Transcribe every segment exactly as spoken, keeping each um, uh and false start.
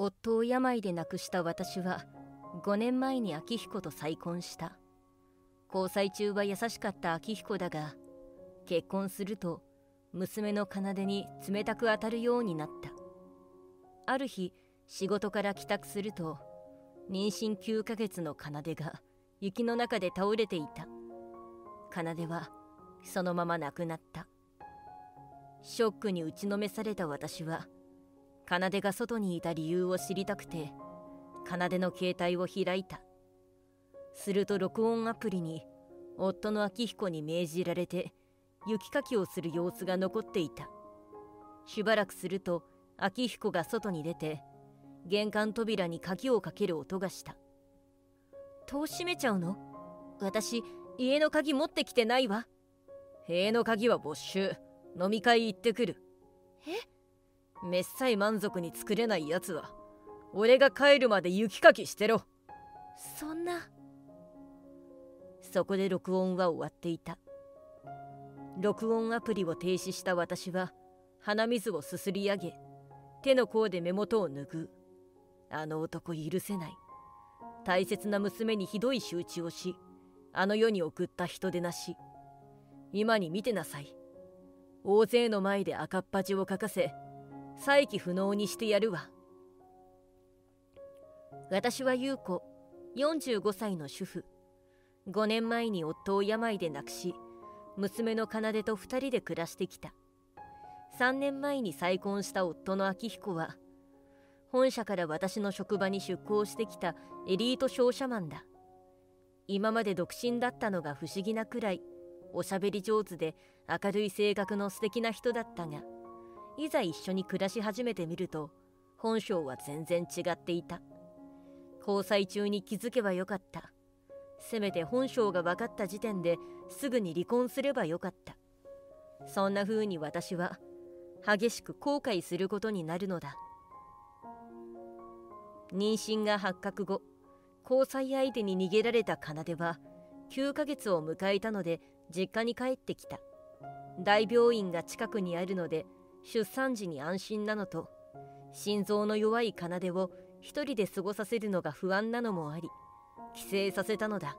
夫を病で亡くした私はごねんまえに明彦と再婚した。交際中は優しかった明彦だが、結婚すると娘の奏に冷たく当たるようになった。ある日仕事から帰宅すると、妊娠きゅうかげつの奏が雪の中で倒れていた。奏はそのまま亡くなった。ショックに打ちのめされた私は、奏が外にいた理由を知りたくて奏の携帯を開いた。すると録音アプリに夫の明彦に命じられて雪かきをする様子が残っていた。しばらくすると明彦が外に出て、玄関扉に鍵をかける音がした。戸を閉めちゃうの？私、家の鍵持ってきてないわ。家の鍵は没収。飲み会行ってくる。え？めっさい満足に作れないやつは、俺が帰るまで雪かきしてろ。そんな。そこで録音は終わっていた。録音アプリを停止した私は、鼻水をすすり上げ、手の甲で目元を拭う。あの男許せない。大切な娘にひどい仕打ちをし、あの世に送った人でなし。今に見てなさい。大勢の前で赤っ恥をかかせ、再起不能にしてやるわ。私は優子、よんじゅうごさいの主婦。ごねんまえに夫を病で亡くし、娘の奏とふたりで暮らしてきた。さんねんまえに再婚した夫の明彦は、本社から私の職場に出向してきたエリート商社マンだ。今まで独身だったのが不思議なくらい、おしゃべり上手で明るい性格の素敵な人だったが、いざ一緒に暮らし始めてみると、本性は全然違っていた。交際中に気づけばよかった。せめて本性が分かった時点ですぐに離婚すればよかった。そんな風に私は激しく後悔することになるのだ。妊娠が発覚後、交際相手に逃げられた奏はきゅうかげつを迎えたので実家に帰ってきた。大病院が近くにあるので出産時に安心なのと、心臓の弱い奏を一人で過ごさせるのが不安なのもあり、帰省させたのだ。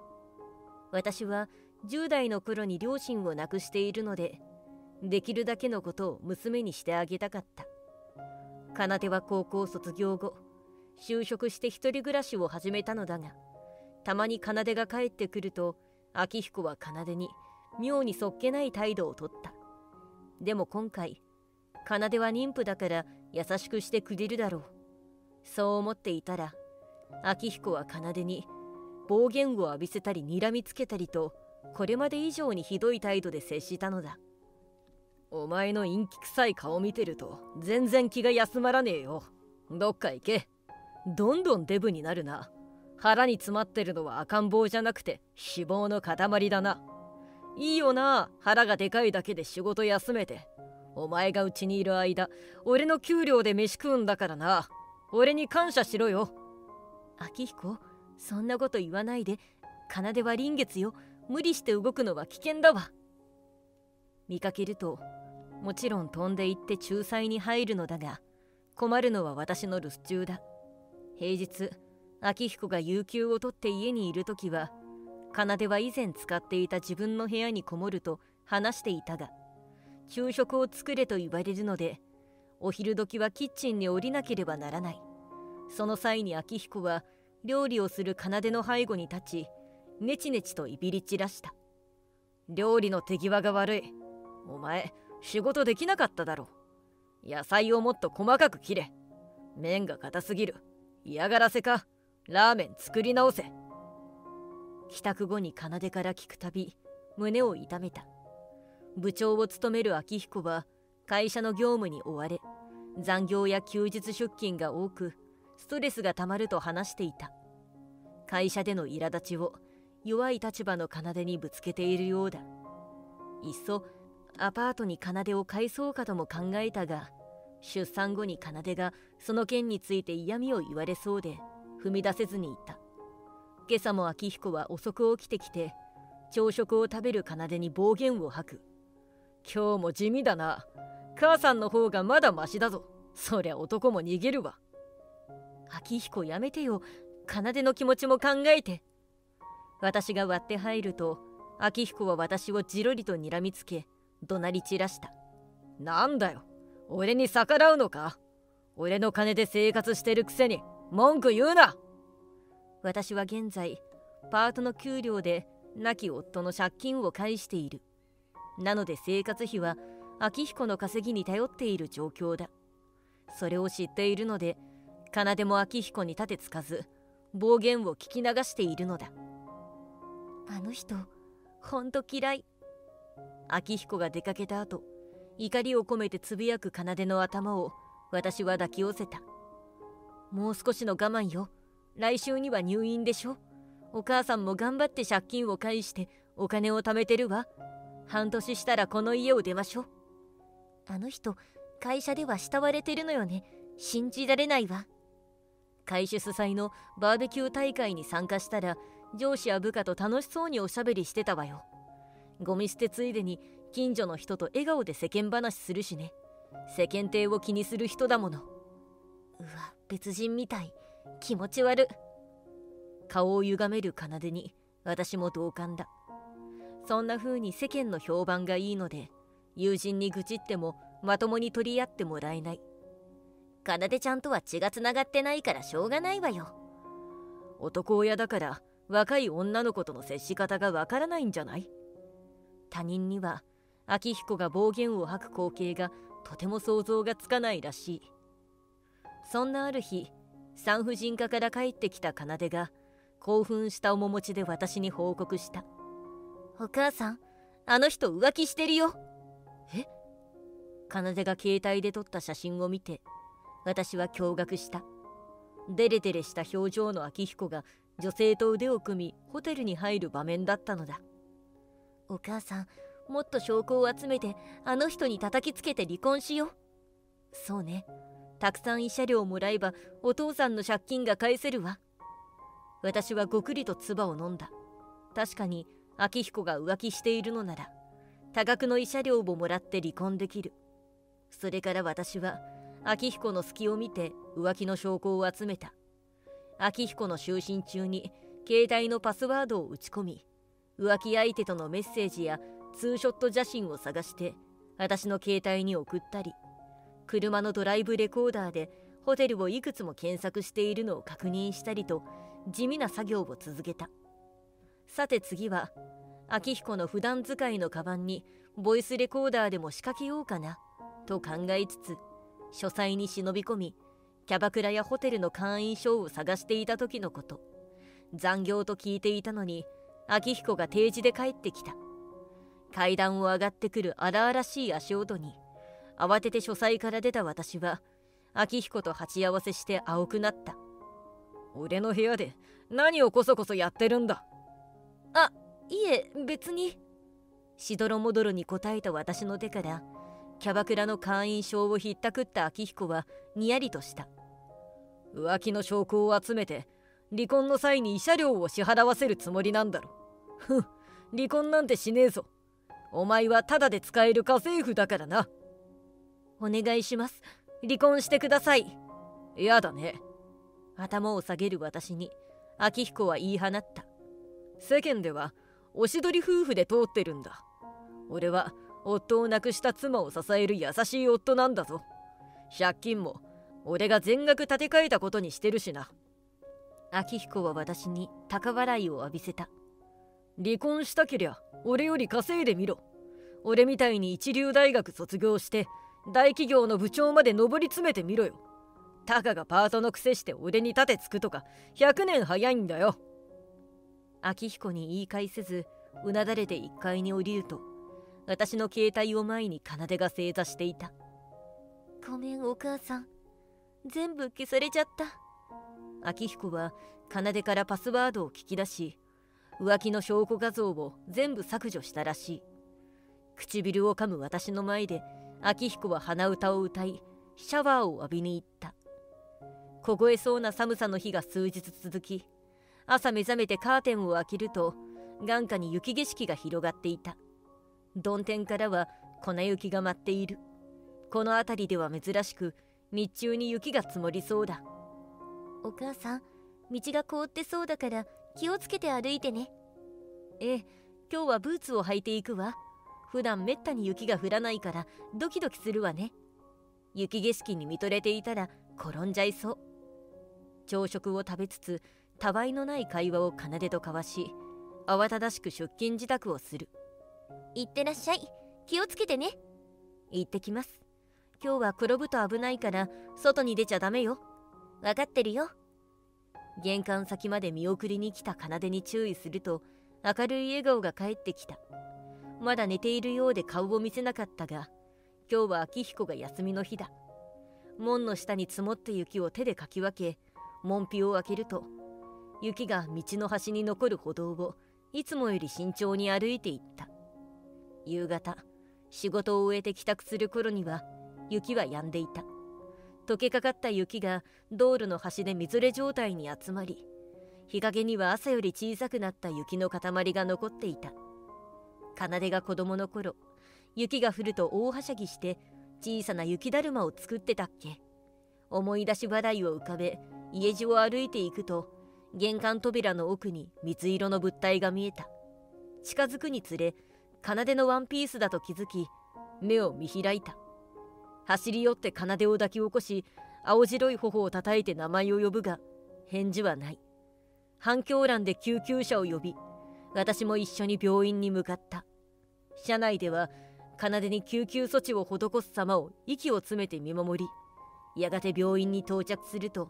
私はじゅうだいの頃に両親を亡くしているので、できるだけのことを娘にしてあげたかった。奏は高校卒業後、就職して一人暮らしを始めたのだが、たまに奏が帰ってくると明彦は奏に妙にそっけない態度をとった。でも今回、奏は妊婦だから優しくしてくれるだろう、そう思っていたら、明彦は奏に暴言を浴びせたり睨みつけたりと、これまで以上にひどい態度で接したのだ。お前の陰気臭い顔見てると全然気が休まらねえよ。どっか行け。どんどんデブになるな。腹に詰まってるのは赤ん坊じゃなくて脂肪の塊だな。いいよな、腹がでかいだけで仕事休めて。お前がうちにいる間、俺の給料で飯食うんだからな。俺に感謝しろよ。明彦、そんなこと言わないで。奏は臨月よ。無理して動くのは危険だわ。見かけるともちろん飛んで行って仲裁に入るのだが、困るのは私の留守中だ。平日、明彦が有給を取って家にいるときは、奏は以前使っていた自分の部屋にこもると話していたが、昼食を作れと言われるので、お昼時はキッチンに降りなければならない。その際に明彦は料理をする奏の背後に立ち、ネチネチといびり散らした。料理の手際が悪い。お前、仕事できなかっただろ。野菜をもっと細かく切れ。麺が硬すぎる。嫌がらせか。ラーメン作り直せ。帰宅後に奏から聞くたび、胸を痛めた。部長を務める明彦は会社の業務に追われ、残業や休日出勤が多く、ストレスがたまると話していた。会社での苛立ちを弱い立場の奏にぶつけているようだ。いっそアパートに奏を返そうかとも考えたが、出産後に奏がその件について嫌味を言われそうで踏み出せずにいた。今朝も明彦は遅く起きてきて、朝食を食べる奏に暴言を吐く。今日も地味だな。母さんの方がまだマシだぞ。そりゃ男も逃げるわ。明彦やめてよ。奏の気持ちも考えて。私が割って入ると、明彦は私をじろりと睨みつけ、怒鳴り散らした。なんだよ、俺に逆らうのか？俺の金で生活してるくせに文句言うな。私は現在、パートの給料で亡き夫の借金を返している。なので生活費は明彦の稼ぎに頼っている状況だ。それを知っているので、奏も明彦に盾つかず、暴言を聞き流しているのだ。あの人、ほんと嫌い。明彦が出かけた後、怒りを込めてつぶやく奏の頭を私は抱き寄せた。もう少しの我慢よ。来週には入院でしょ。お母さんも頑張って借金を返してお金を貯めてるわ。半年したらこの家を出ましょう。あの人、会社では慕われてるのよね。信じられないわ。会社主催のバーベキュー大会に参加したら、上司や部下と楽しそうにおしゃべりしてたわよ。ゴミ捨てついでに近所の人と笑顔で世間話するしね。世間体を気にする人だもの。うわ、別人みたい。気持ち悪。顔を歪める奏に私も同感だ。そんな風に世間の評判がいいので、友人に愚痴ってもまともに取り合ってもらえない。奏ちゃんとは血がつながってないからしょうがないわよ。男親だから若い女の子との接し方がわからないんじゃない？他人には明彦が暴言を吐く光景がとても想像がつかないらしい。そんなある日、産婦人科から帰ってきた奏が興奮した面持ちで私に報告した。お母さん、あの人浮気してるよ。え？奏が携帯で撮った写真を見て、私は驚愕した。デレデレした表情の明彦が女性と腕を組み、ホテルに入る場面だったのだ。お母さん、もっと証拠を集めて、あの人に叩きつけて離婚しよう。そうね。たくさん慰謝料をもらえば、お父さんの借金が返せるわ。私はごくりと唾を飲んだ。確かに、明彦が浮気しているのなら、多額の慰謝料をもらって離婚できる。それから私は、明彦の隙を見て浮気の証拠を集めた。明彦の就寝中に、携帯のパスワードを打ち込み、浮気相手とのメッセージやツーショット写真を探して、私の携帯に送ったり、車のドライブレコーダーでホテルをいくつも検索しているのを確認したりと、地味な作業を続けた。さて次は、明彦の普段使いのカバンにボイスレコーダーでも仕掛けようかな、と考えつつ、書斎に忍び込み、キャバクラやホテルの会員証を探していた時のこと、残業と聞いていたのに、明彦が定時で帰ってきた。階段を上がってくる荒々しい足音に、慌てて書斎から出た私は、明彦と鉢合わせして青くなった。俺の部屋で何をこそこそやってるんだ。あ、いえ、別に。しどろもどろに答えた私の手から、キャバクラの会員証をひったくった明彦はにやりとした。浮気の証拠を集めて、離婚の際に慰謝料を支払わせるつもりなんだろ。ふん、離婚なんてしねえぞ。お前はただで使える家政婦だからな。お願いします。離婚してください。やだね。頭を下げる私に、明彦は言い放った。世間では、おしどり夫婦で通ってるんだ。俺は、夫を亡くした妻を支える優しい夫なんだぞ。借金も、俺が全額立て替えたことにしてるしな。明彦は私に高笑いを浴びせた。離婚したけりゃ、俺より稼いでみろ。俺みたいに一流大学卒業して、大企業の部長まで上り詰めてみろよ。たかがパートのくせして俺に盾つくとか、ひゃくねん早いんだよ。明彦に言い返せず、うなだれていっかいに降りると、私の携帯を前に奏が正座していた。ごめんお母さん。全部消されちゃった。明彦は奏からパスワードを聞き出し、浮気の証拠画像を全部削除したらしい。唇を噛む私の前で、明彦は鼻歌を歌い、シャワーを浴びに行った。凍えそうな寒さの日が数日続き、朝目覚めてカーテンを開けると、眼下に雪景色が広がっていた。曇天からは粉雪が舞っている。この辺りでは珍しく、日中に雪が積もりそうだ。お母さん、道が凍ってそうだから気をつけて歩いてね。ええ、今日はブーツを履いていくわ。普段めったに雪が降らないからドキドキするわね。雪景色に見とれていたら転んじゃいそう。朝食を食べつつ、たわいのない会話を奏と交わし、慌ただしく出勤自宅をする。いってらっしゃい。気をつけてね。行ってきます。今日は転ぶと危ないから外に出ちゃダメよ。わかってるよ。玄関先まで見送りに来た奏に注意すると、明るい笑顔が返ってきた。まだ寝ているようで顔を見せなかったが、今日は明彦が休みの日だ。門の下に積もった雪を手でかき分け、門扉を開けると、雪が道の端に残る歩道をいつもより慎重に歩いていった。夕方、仕事を終えて帰宅する頃には雪は止んでいた。溶けかかった雪が道路の端でみぞれ状態に集まり、日陰には朝より小さくなった雪の塊が残っていた。奏が子供の頃、雪が降ると大はしゃぎして小さな雪だるまを作ってたっけ。思い出し笑いを浮かべ、家路を歩いていくと、玄関扉の奥に水色の物体が見えた。近づくにつれ、奏のワンピースだと気づき、目を見開いた。走り寄って奏を抱き起こし、青白い頬をたたいて名前を呼ぶが、返事はない。反響欄で救急車を呼び、私も一緒に病院に向かった。車内では、奏に救急措置を施す様を息を詰めて見守り、やがて病院に到着すると、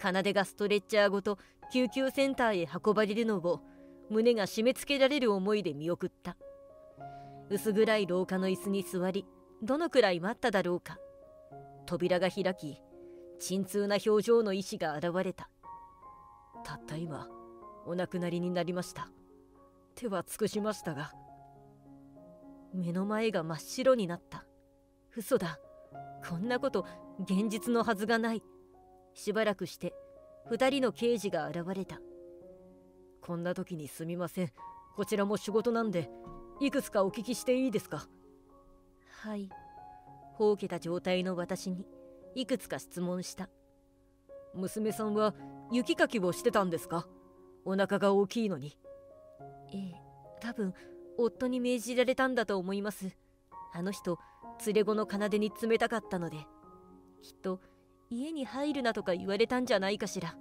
奏がストレッチャーごと救急センターへ運ばれるのを胸が締め付けられる思いで見送った。薄暗い廊下の椅子に座り、どのくらい待っただろうか。扉が開き、沈痛な表情の医師が現れた。たった今、お亡くなりになりました。手は尽くしましたが。目の前が真っ白になった。嘘だ。こんなこと、現実のはずがない。しばらくして二人の刑事が現れた。こんな時にすみません。こちらも仕事なんで、いくつかお聞きしていいですか。はい。ほうけた状態の私にいくつか質問した。娘さんは雪かきをしてたんですか。お腹が大きいのに。ええ、多分夫に命じられたんだと思います。あの人、連れ子の奏に冷たかったので、きっと家に入るなとか言われたんじゃないかしら。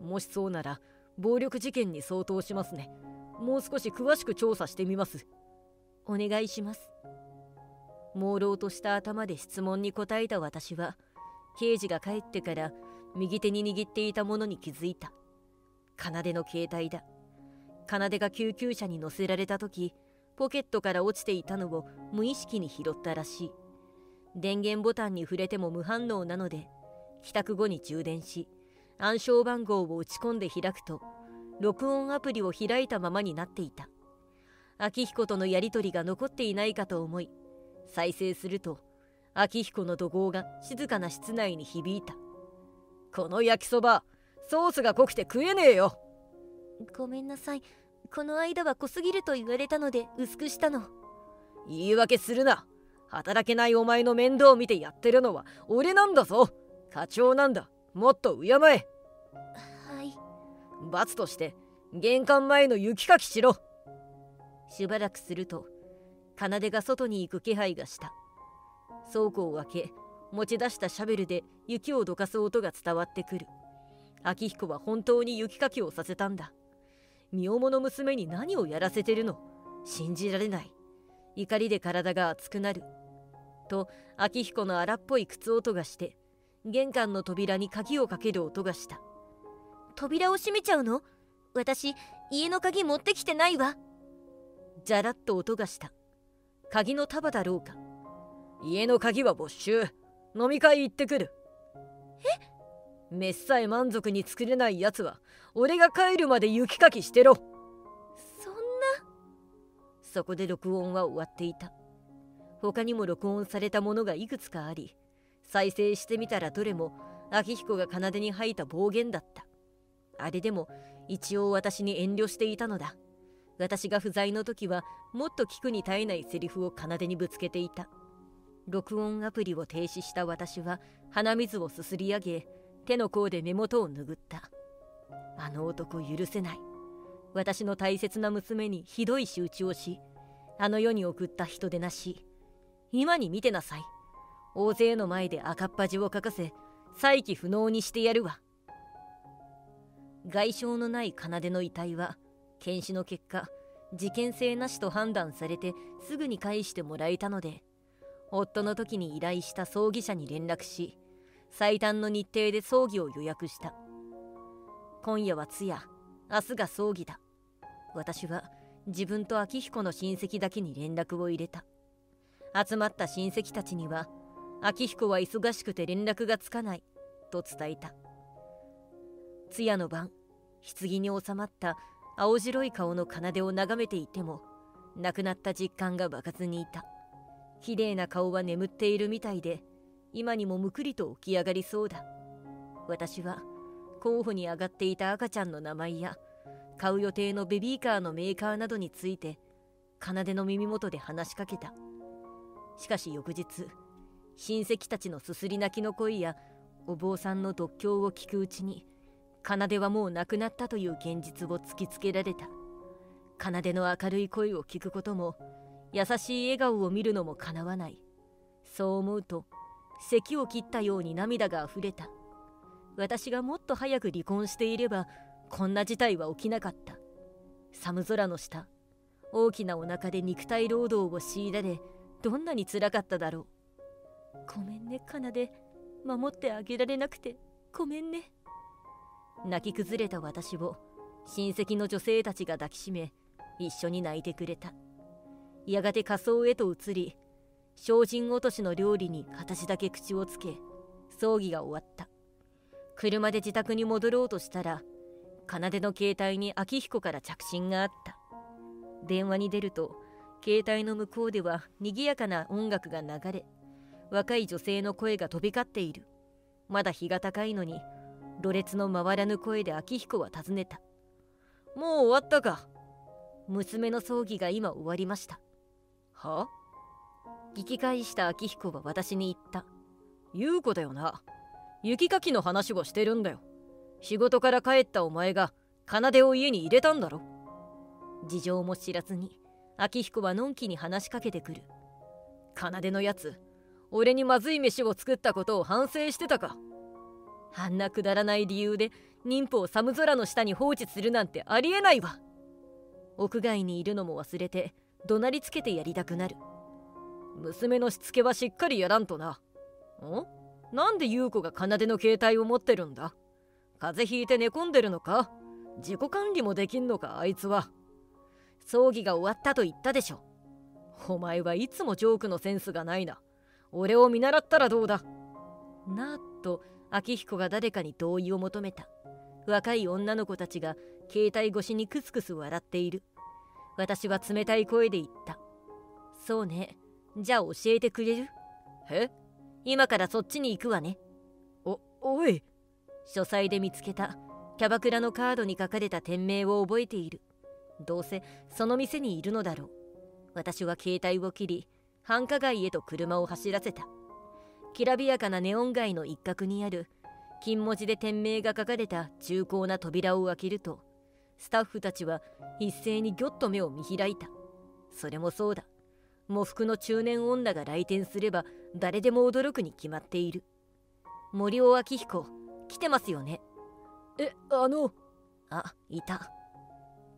もしそうなら暴力事件に相当しますね。もう少し詳しく調査してみます。お願いします。朦朧とした頭で質問に答えた私は、刑事が帰ってから右手に握っていたものに気づいた。奏の携帯だ。奏が救急車に乗せられた時、ポケットから落ちていたのを無意識に拾ったらしい。電源ボタンに触れても無反応なので、帰宅後に充電し、暗証番号を打ち込んで開くと、録音アプリを開いたままになっていた。明彦とのやりとりが残っていないかと思い、再生すると、明彦の怒号が静かな室内に響いた。この焼きそば、ソースが濃くて食えねえよ。ごめんなさい。この間は濃すぎると言われたので薄くしたの。言い訳するな。働けないお前の面倒を見てやってるのは俺なんだぞ。課長なんだ。もっと敬え。はい。罰として玄関前の雪かきしろ。しばらくすると、奏が外に行く気配がした。倉庫を開け、持ち出したシャベルで雪をどかす音が伝わってくる。明彦は本当に雪かきをさせたんだ。身重の娘に何をやらせてるの？信じられない。怒りで体が熱くなる。と、明彦の荒っぽい靴音がして、玄関の扉に鍵をかける音がした。扉を閉めちゃうの？私、家の鍵持ってきてないわ。じゃらっと音がした。鍵の束だろうか。家の鍵は没収。飲み会行ってくる。え？飯さえ満足に作れないやつは、俺が帰るまで雪かきしてろ。そこで録音は終わっていた。他にも録音されたものがいくつかあり、再生してみたらどれも明彦が奏に吐いた暴言だった。あれでも一応私に遠慮していたのだ。私が不在の時はもっと聞くに耐えないセリフを奏にぶつけていた。録音アプリを停止した私は鼻水をすすり上げ、手の甲で目元を拭った。あの男許せない。私の大切な娘にひどい仕打ちをし、あの世に送った人でなし。今に見てなさい。大勢の前で赤っ恥をかかせ、再起不能にしてやるわ。外傷のない奏の遺体は検視の結果、事件性なしと判断されてすぐに返してもらえたので、夫の時に依頼した葬儀社に連絡し、最短の日程で葬儀を予約した。今夜は通夜、明日が葬儀だ。私は自分と明彦の親戚だけに連絡を入れた。集まった親戚たちには、明彦は忙しくて連絡がつかないと伝えた。通夜の晩、棺に収まった青白い顔の奏を眺めていても、亡くなった実感が湧かずにいた。綺麗な顔は眠っているみたいで、今にもむくりと起き上がりそうだ。私は候補に上がっていた赤ちゃんの名前や、買う予定のベビーカーのメーカーなどについて奏の耳元で話しかけた。しかし翌日、親戚たちのすすり泣きの声やお坊さんの読経を聞くうちに、奏はもう亡くなったという現実を突きつけられた。奏の明るい声を聞くことも、優しい笑顔を見るのもかなわない。そう思うと咳を切ったように涙があふれた。私がもっと早く離婚していれば、こんな事態は起きなかった。寒空の下、大きなお腹で肉体労働を強いられ、どんなに辛かっただろう。ごめんね奏、守ってあげられなくてごめんね。泣き崩れた私を親戚の女性たちが抱きしめ、一緒に泣いてくれた。やがて火葬へと移り、精進落としの料理に私だけ口をつけ、葬儀が終わった。車で自宅に戻ろうとしたら、奏の携帯に明彦から着信があった。電話に出ると、携帯の向こうでは賑やかな音楽が流れ、若い女性の声が飛び交っている。まだ日が高いのに、ろれつの回らぬ声で明彦は尋ねた。もう終わったか。娘の葬儀が今終わりました。は？聞き返した明彦は私に言った。優子だよな。雪かきの話をしてるんだよ。仕事から帰ったお前が奏を家に入れたんだろ。事情も知らずに明彦はのんきに話しかけてくる。奏のやつ、俺にまずい飯を作ったことを反省してたか。あんなくだらない理由で妊婦を寒空の下に放置するなんてありえないわ。屋外にいるのも忘れて、怒鳴りつけてやりたくなる。娘のしつけはしっかりやらんとな。ん？なんで優子が奏の携帯を持ってるんだ。風邪ひいて寝込んでるのか。自己管理もできんのか、あいつは。葬儀が終わったと言ったでしょ。お前はいつもジョークのセンスがないな。俺を見習ったらどうだ。なぁと明彦が誰かに同意を求めた。若い女の子たちが携帯越しにクスクス笑っている。私は冷たい声で言った。そうね。じゃあ教えてくれる？え？今からそっちに行くわね。お、おい。書斎で見つけたキャバクラのカードに書かれた店名を覚えている。どうせその店にいるのだろう。私は携帯を切り、繁華街へと車を走らせた。きらびやかなネオン街の一角にある、金文字で店名が書かれた重厚な扉を開けると、スタッフたちは一斉にぎょっと目を見開いた。それもそうだ。喪服の中年女が来店すれば誰でも驚くに決まっている。森尾明彦、来てますよね。え、あの、あ、いた。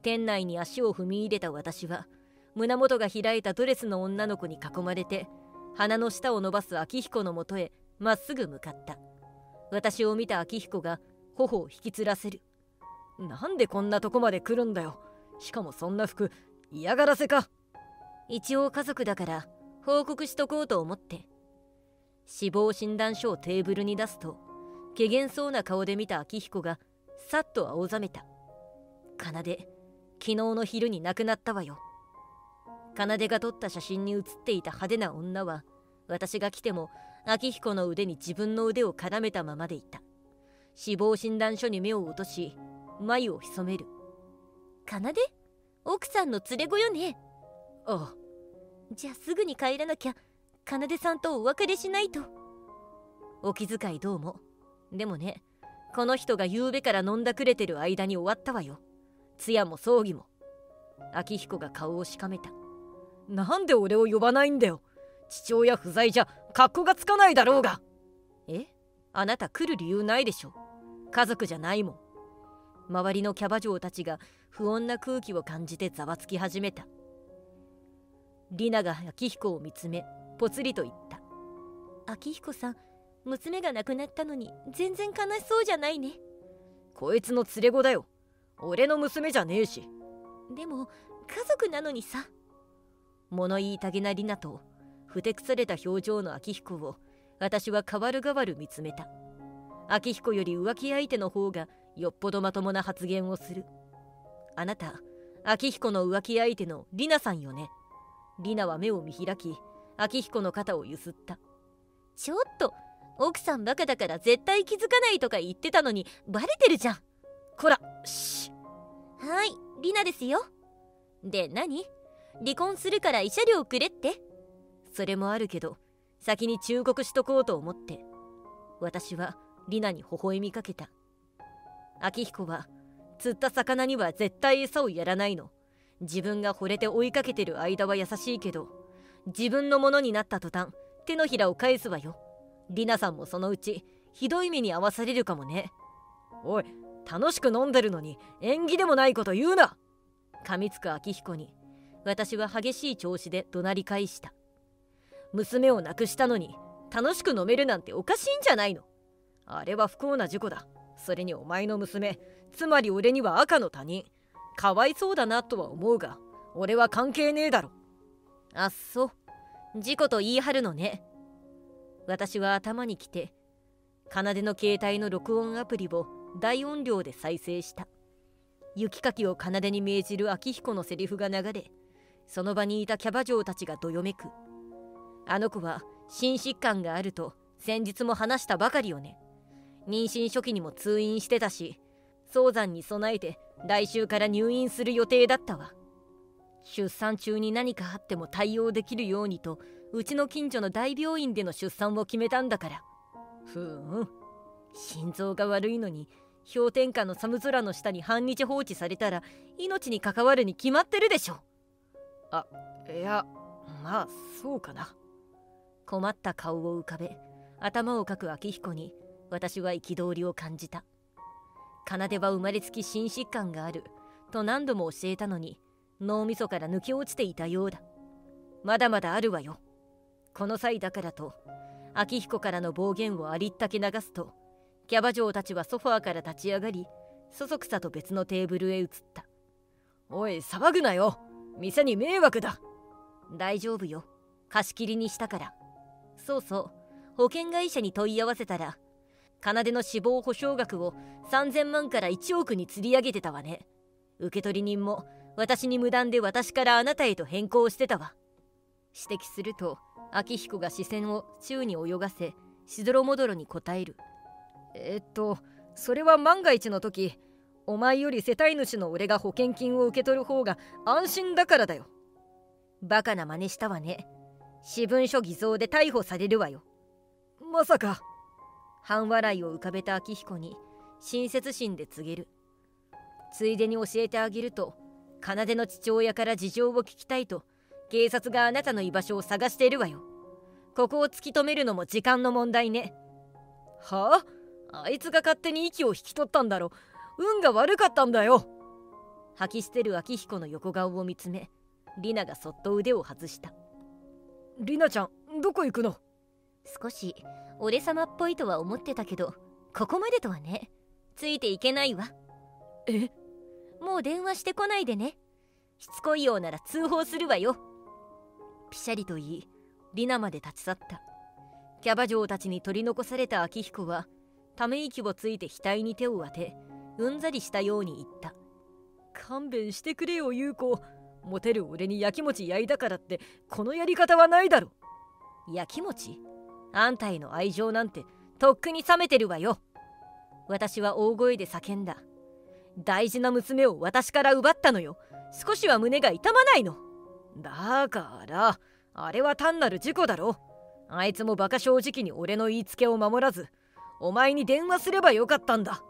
店内に足を踏み入れた私は、胸元が開いたドレスの女の子に囲まれて、鼻の下を伸ばす明彦のもとへまっすぐ向かった。私を見た明彦が頬を引きつらせる。なんでこんなとこまで来るんだよ。しかもそんな服、嫌がらせか。一応家族だから報告しとこうと思って。死亡診断書をテーブルに出すと、怪げんそうな顔で見た明彦がさっと青ざめた。奏、昨日の昼に亡くなったわよ。奏が撮った写真に写っていた派手な女は、私が来ても明彦の腕に自分の腕を絡めたままでいた。死亡診断書に目を落とし、眉を潜める。奏、奥さんの連れ子よね。ああ。じゃあすぐに帰らなきゃ。奏さんとお別れしないと。お気遣いどうも。でもね、この人がゆうべから飲んだくれてる間に終わったわよ。通夜も葬儀も。明彦が顔をしかめた。なんで俺を呼ばないんだよ。父親不在じゃ格好がつかないだろうが。え、あなた来る理由ないでしょ。家族じゃないもん。周りのキャバ嬢たちが不穏な空気を感じてざわつき始めた。リナが明彦を見つめ、ぽつりと言った。明彦さん、娘が亡くなったのに全然悲しそうじゃないね。こいつの連れ子だよ。俺の娘じゃねえし。でも家族なのにさ。物言いたげなリナとふてくされた表情の明彦を私は変わる変わる見つめた。明彦より浮気相手の方がよっぽどまともな発言をする。あなた、明彦の浮気相手のリナさんよね。リナは目を見開き、明彦の肩をゆすった。ちょっと、奥さんバカだから絶対気づかないとか言ってたのにバレてるじゃん。こら、し。はい、リナですよ。で、何？離婚するから慰謝料くれって？それもあるけど、先に忠告しとこうと思って。私はリナに微笑みかけた。明彦は、釣った魚には絶対餌をやらないの。自分が惚れて追いかけてる間は優しいけど、自分のものになった途端、手のひらを返すわよ。リナさんもそのうち、ひどい目に遭わされるかもね。おい、楽しく飲んでるのに、縁起でもないこと言うな！噛みつく明彦に、私は激しい調子で怒鳴り返した。娘を亡くしたのに、楽しく飲めるなんておかしいんじゃないの。あれは不幸な事故だ。それにお前の娘、つまり俺には赤の他人。かわいそうだなとは思うが、俺は関係ねえだろ。あっそう、事故と言い張るのね。私は頭にきて、奏の携帯の録音アプリを大音量で再生した。雪かきを奏に命じる明彦のセリフが流れ、その場にいたキャバ嬢たちがどよめく。あの子は心疾患があると先日も話したばかりよね。妊娠初期にも通院してたし、早産に備えて来週から入院する予定だったわ。出産中に何かあっても対応できるようにと、うちの近所の大病院での出産を決めたんだから。ふーん、心臓が悪いのに氷点下の寒空の下に半日放置されたら命に関わるに決まってるでしょ。あ、いや、まあそうかな。困った顔を浮かべ、頭をかく明彦に私は憤りを感じた。奏は生まれつき心疾患があると何度も教えたのに、脳みそから抜け落ちていたようだ。まだまだあるわよ。この際だからと明彦からの暴言をありったけ流すと、キャバ嬢たちはソファーから立ち上がり、そそくさと別のテーブルへ移った。おい、騒ぐなよ。店に迷惑だ。大丈夫よ、貸し切りにしたから。そうそう、保険会社に問い合わせたら、奏の死亡保証額をさんぜんまんからいちおくに釣り上げてたわね。受取人も私に無断で私からあなたへと変更してたわ。指摘すると明彦が視線を宙に泳がせ、しどろもどろに答える。えっとそれは万が一の時、お前より世帯主の俺が保険金を受け取る方が安心だからだよ。バカな真似したわね。私文書偽造で逮捕されるわよ。まさか。半笑いを浮かべた明彦に親切心で告げる。ついでに教えてあげると、奏の父親から事情を聞きたいと警察があなたの居場所を探しているわよ。ここを突き止めるのも時間の問題ね。はあ、あいつが勝手に息を引き取ったんだろ。運が悪かったんだよ。吐き捨てる明彦の横顔を見つめ、リナがそっと腕を外した。リナちゃん、どこ行くの？少し俺様っぽいとは思ってたけど、ここまでとはね。ついていけないわ。え？もう電話してこないでね。しつこいようなら通報するわよ。ピシャリと言い、リナまで立ち去った。キャバ嬢たちに取り残された明彦はため息をついて額に手を当て、うんざりしたように言った。勘弁してくれよ優子。モテる俺にやきもち焼いたからってこのやり方はないだろ。やきもち？あんたへの愛情なんてとっくに冷めてるわよ。私は大声で叫んだ。大事な娘を私から奪ったのよ。少しは胸が痛まないの？だからあれは単なる事故だろ。あいつも馬鹿正直に俺の言いつけを守らず、お前に電話すればよかったんだ。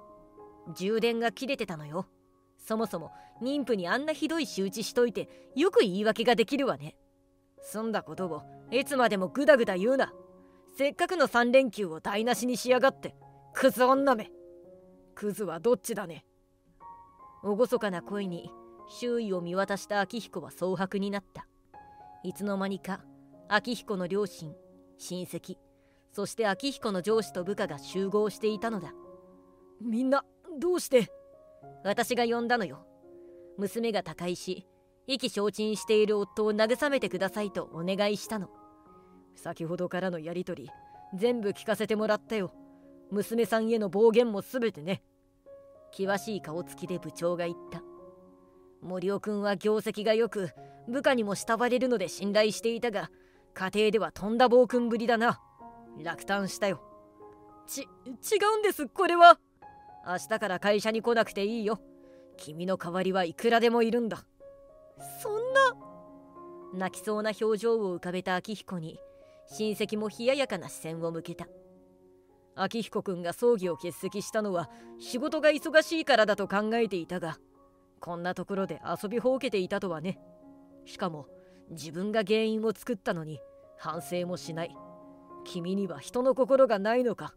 充電が切れてたのよ。そもそも妊婦にあんなひどい仕打ちしといてよく言い訳ができるわね。そんだことをいつまでもグダグダ言うな。せっかくのさん連休を台無しにしやがって、クズ女め。クズはどっちだね。厳かな声に周囲を見渡した明彦は蒼白になった。いつの間にか明彦の両親、親戚、そして明彦の上司と部下が集合していたのだ。みんなどうして。私が呼んだのよ。娘が他界し、意気消沈している夫を慰めてくださいとお願いしたの。先ほどからのやりとり全部聞かせてもらったよ。娘さんへの暴言もすべてね。険しい顔つきで部長が言った。森尾君は業績がよく、部下にも慕われるので信頼していたが、家庭ではとんだ暴君ぶりだな。落胆したよ。ち、違うんです。これは明日から会社に来なくていいよ。君の代わりはいくらでもいるんだ。そんな。泣きそうな表情を浮かべた明彦に親戚も冷ややかな視線を向けた。明彦君が葬儀を欠席したのは仕事が忙しいからだと考えていたが、こんなところで遊びほうけていたとはね。しかも自分が原因を作ったのに反省もしない。君には人の心がないのか。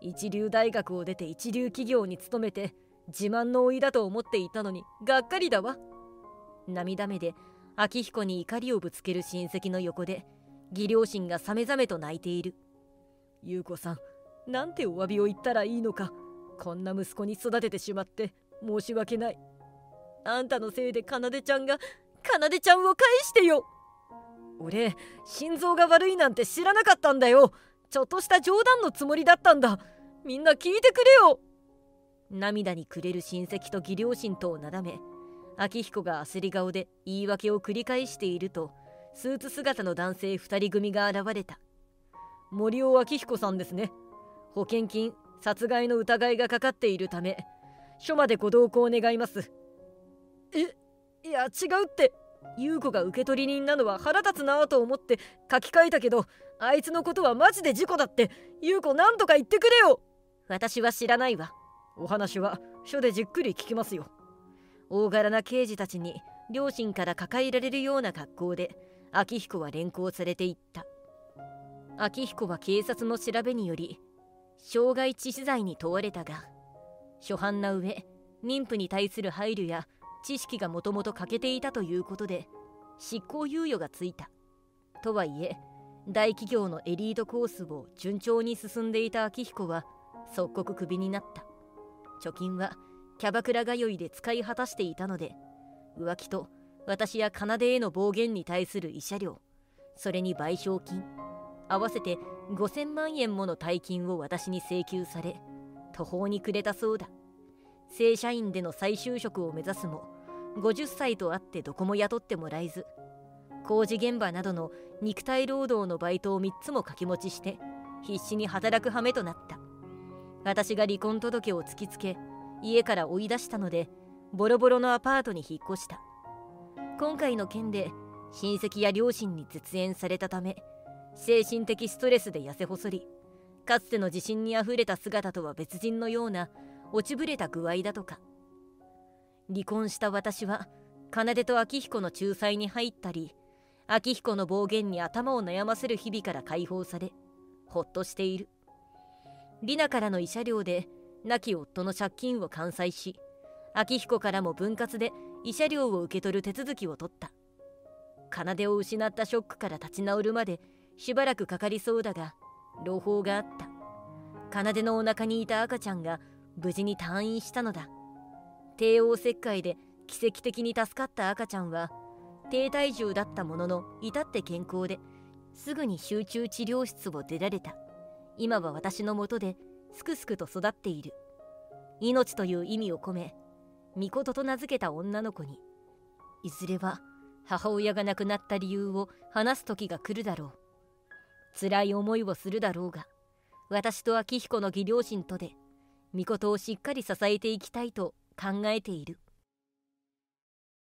一流大学を出て一流企業に勤めて自慢の老いだと思っていたのにがっかりだわ。涙目で明彦に怒りをぶつける親戚の横で義両親がさめざめと泣いている。優子さん、なんてお詫びを言ったらいいのか。こんな息子に育ててしまって申し訳ない。あんたのせいでかなでちゃんが、かなでちゃんを返してよ。俺、心臓が悪いなんて知らなかったんだよ。ちょっとした冗談のつもりだったんだ。みんな聞いてくれよ。涙に暮れる親戚と義両親とをなだめ、明彦が焦り顔で言い訳を繰り返していると、スーツ姿の男性二人組が現れた。森尾明彦さんですね。保険金殺害の疑いがかかっているため、署までご同行願います。え、いや違うって。優子が受取人なのは腹立つなぁと思って書き換えたけど、あいつのことはマジで事故だって。優子、なんとか言ってくれよ。私は知らないわ。お話は署でじっくり聞きますよ。大柄な刑事たちに両親から抱えられるような格好で明彦は連行されていった。明彦は警察の調べにより傷害致死罪に問われたが、初犯な上妊婦に対する配慮や知識がもともと欠けていたということで執行猶予がついた。とはいえ大企業のエリートコースを順調に進んでいた明彦は即刻クビになった。貯金はキャバクラ通いで使い果たしていたので、浮気と私や奏への暴言に対する慰謝料、それに賠償金合わせてごせんまんえんもの大金を私に請求され、途方に暮れたそうだ。正社員での再就職を目指すも、ごじゅっさいとあってどこも雇ってもらえず、工事現場などの肉体労働のバイトをみっつも掛け持ちして必死に働く羽目となった。私が離婚届を突きつけ家から追い出したので、ボロボロのアパートに引っ越した。今回の件で親戚や両親に絶縁されたため、精神的ストレスで痩せ細り、かつての自信にあふれた姿とは別人のような落ちぶれた具合だとか。離婚した私は奏と明彦の仲裁に入ったり、明彦の暴言に頭を悩ませる日々から解放されほっとしている。里奈からの慰謝料で亡き夫の借金を完済し、明彦からも分割で慰謝料を受け取る手続きを取った。奏を失ったショックから立ち直るまでしばらくかかりそうだが、朗報があった。奏のお腹にいた赤ちゃんが無事に退院したのだ。帝王切開で奇跡的に助かった赤ちゃんは低体重だったものの至って健康で、すぐに集中治療室を出られた。今は私のもとですくすくと育っている。命という意味を込めみことと名付けた女の子に、いずれは母親が亡くなった理由を話す時が来るだろう。辛い思いをするだろうが、私と明彦の義両親とでみことをしっかり支えていきたいと考えている。